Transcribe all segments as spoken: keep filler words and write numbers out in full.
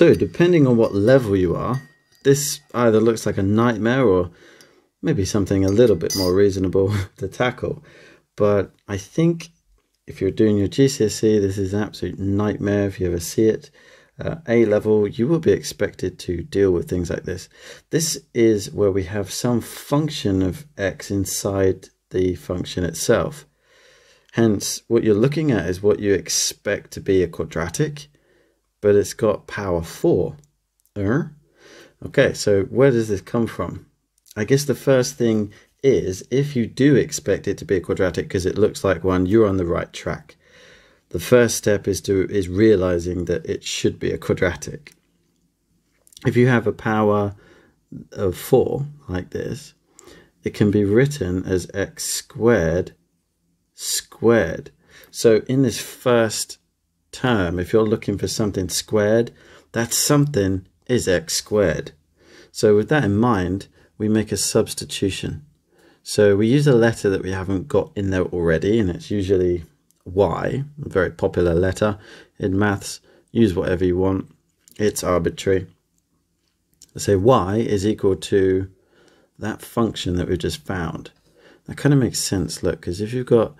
So depending on what level you are, this either looks like a nightmare or maybe something a little bit more reasonable to tackle. But I think if you're doing your G C S E, this is an absolute nightmare if you ever see it. Uh, A level, you will be expected to deal with things like this. This is where we have some function of x inside the function itself. Hence, what you're looking at is what you expect to be a quadratic, but it's got power four. Er? Okay, so where does this come from? I guess the first thing is, if you do expect it to be a quadratic because it looks like one, you're on the right track. The first step is to is realizing that it should be a quadratic. If you have a power of four like this, it can be written as x squared squared. So in this first term, if you're looking for something squared, that something is x squared. So with that in mind, we make a substitution. So we use a letter that we haven't got in there already, and it's usually y, a very popular letter in maths. Use whatever you want, it's arbitrary. Let's say y is equal to that function that we've just found. That kind of makes sense, look, because if you've got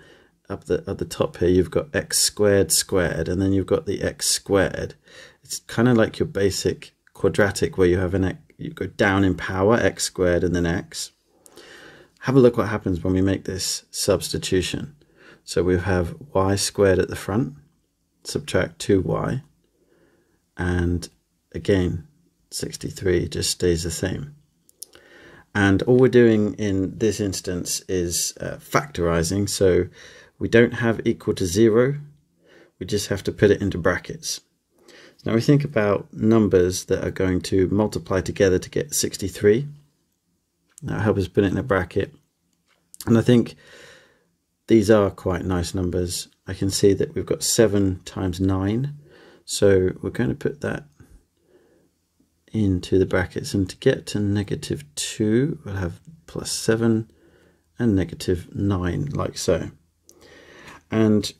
up the, at the top here, you've got x squared squared, and then you've got the x squared. It's kind of like your basic quadratic where you have an x, you go down in power, x squared and then x. Have a look what happens when we make this substitution. So we have y squared at the front, subtract two y, and again, sixty-three just stays the same. And all we're doing in this instance is uh, factorizing, so we don't have equal to zero, we just have to put it into brackets. Now we think about numbers that are going to multiply together to get sixty-three. That'll help us put it in a bracket. And I think these are quite nice numbers. I can see that we've got seven times nine. So we're going to put that into the brackets. And to get to negative two, we'll have plus seven and negative nine, like so. And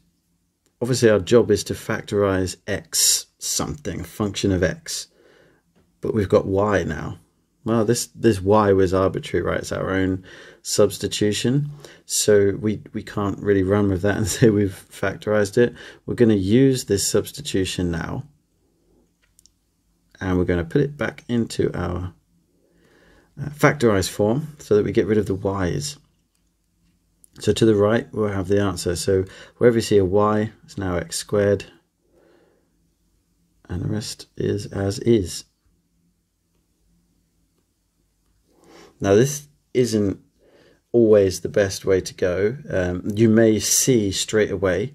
obviously our job is to factorize x something, a function of x. But we've got y now. Well, this, this y was arbitrary, right? It's our own substitution. So we, we can't really run with that and say we've factorized it. We're going to use this substitution now. And we're going to put it back into our uh, factorized form so that we get rid of the y's. So to the right, we'll have the answer. So wherever you see a y, it's now x squared. And the rest is as is. Now this isn't always the best way to go. Um, you may see straight away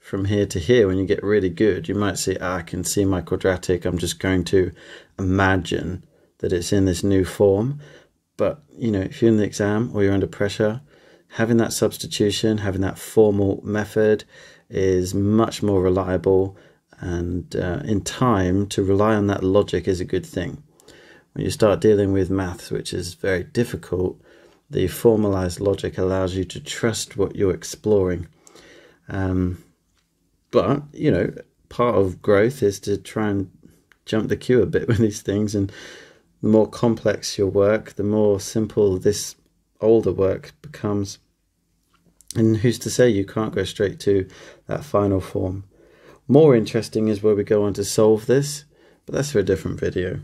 from here to here when you get really good, you might see, ah, I can see my quadratic, I'm just going to imagine that it's in this new form. But you know, if you're in the exam or you're under pressure, having that substitution, having that formal method is much more reliable, and uh, in time to rely on that logic is a good thing. When you start dealing with maths, which is very difficult, the formalized logic allows you to trust what you're exploring. Um, but, you know, part of growth is to try and jump the queue a bit with these things. And the more complex your work, the more simple this older work becomes. And who's to say you can't go straight to that final form? More interesting is where we go on to solve this, but that's for a different video.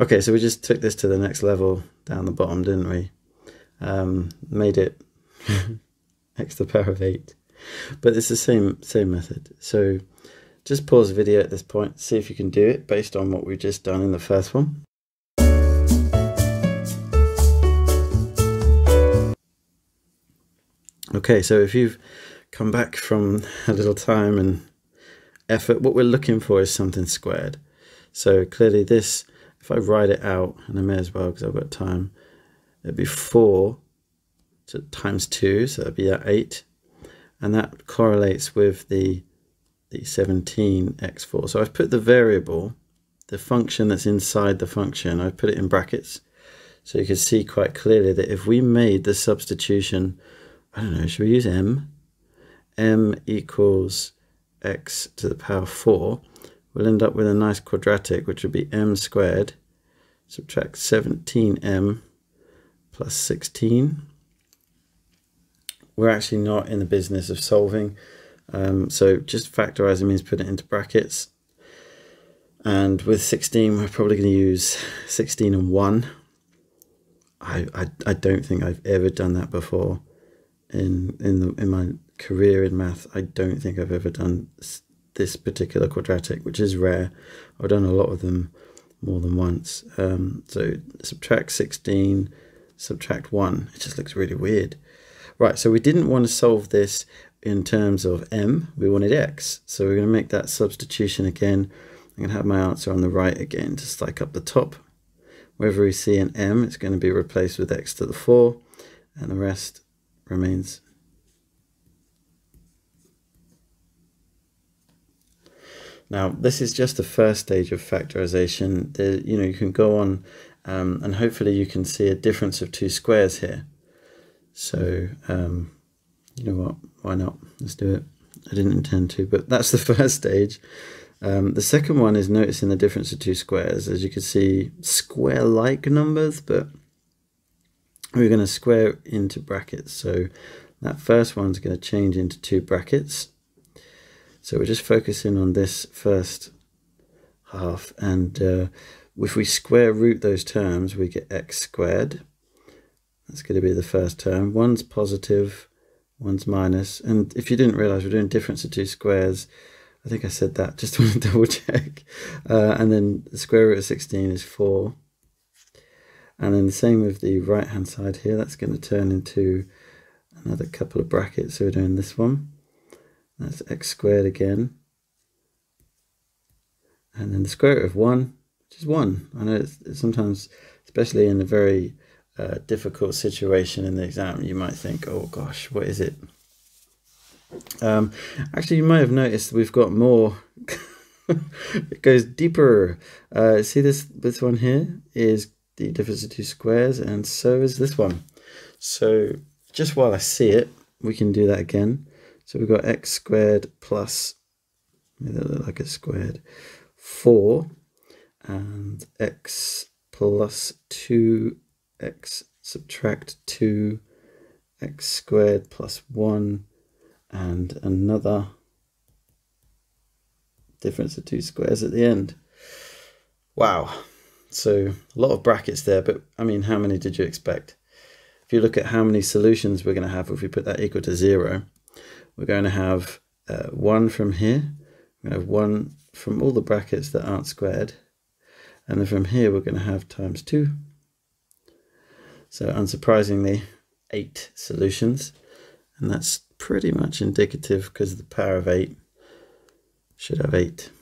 Okay, so we just took this to the next level down the bottom, didn't we? Um, made it x to the power of eight. But it's the same, same method. So just pause the video at this point, see if you can do it based on what we've just done in the first one. Okay, so if you've come back from a little time and effort, what we're looking for is something squared. So clearly this... if I write it out, and I may as well because I've got time, it'd be four to, times two, so that'd be at eight. And that correlates with the, the seventeen x four. So I've put the variable, the function that's inside the function, I've put it in brackets. So you can see quite clearly that if we made the substitution, I don't know, should we use m? m equals x to the power four. we'll end up with a nice quadratic, which would be m squared. Subtract seventeen m plus sixteen. We're actually not in the business of solving. Um, so just factorizing means putting it into brackets. And with sixteen, we're probably going to use sixteen and one. I, I, I don't think I've ever done that before in, in, the, in my career in math. I don't think I've ever done this particular quadratic, which is rare. I've done a lot of them more than once. Um, so subtract sixteen, subtract one. It just looks really weird. Right, so we didn't want to solve this in terms of m. We wanted x. So we're going to make that substitution again. I'm going to have my answer on the right again, just like up the top. Wherever we see an m, it's going to be replaced with x to the four, and the rest remains. Now, this is just the first stage of factorization. There, you know, you can go on, um, and hopefully you can see a difference of two squares here. So, um, you know what, why not? Let's do it. I didn't intend to, but that's the first stage. Um, the second one is noticing the difference of two squares. As you can see, square-like numbers, but we're going to square into brackets. So that first one's going to change into two brackets. So we're just focusing on this first half. And uh, if we square root those terms, we get x squared. That's going to be the first term. One's positive, one's minus. And if you didn't realize, we're doing difference of two squares. I think I said that, just want to double check. Uh, and then the square root of sixteen is four. And then the same with the right-hand side here. That's going to turn into another couple of brackets. So we're doing this one. That's x squared again. And then the square root of one, which is one. I know it's, it's sometimes, especially in a very uh, difficult situation in the exam, you might think, oh gosh, what is it? Um, actually, you might have noticed we've got more. It goes deeper. Uh, see this this one here is the difference of two squares, and so is this one. So just while I see it, we can do that again. So we've got x squared plus, make that look like it's squared, four, and x plus two, x subtract two, x squared plus one, and another difference of two squares at the end. Wow, so a lot of brackets there, but I mean, how many did you expect? If you look at how many solutions we're going to have, if we put that equal to zero, we're going to have uh, one from here, we're going to have one from all the brackets that aren't squared, and then from here we're going to have times two. So unsurprisingly, eight solutions, and that's pretty much indicative because the power of eight should have eight.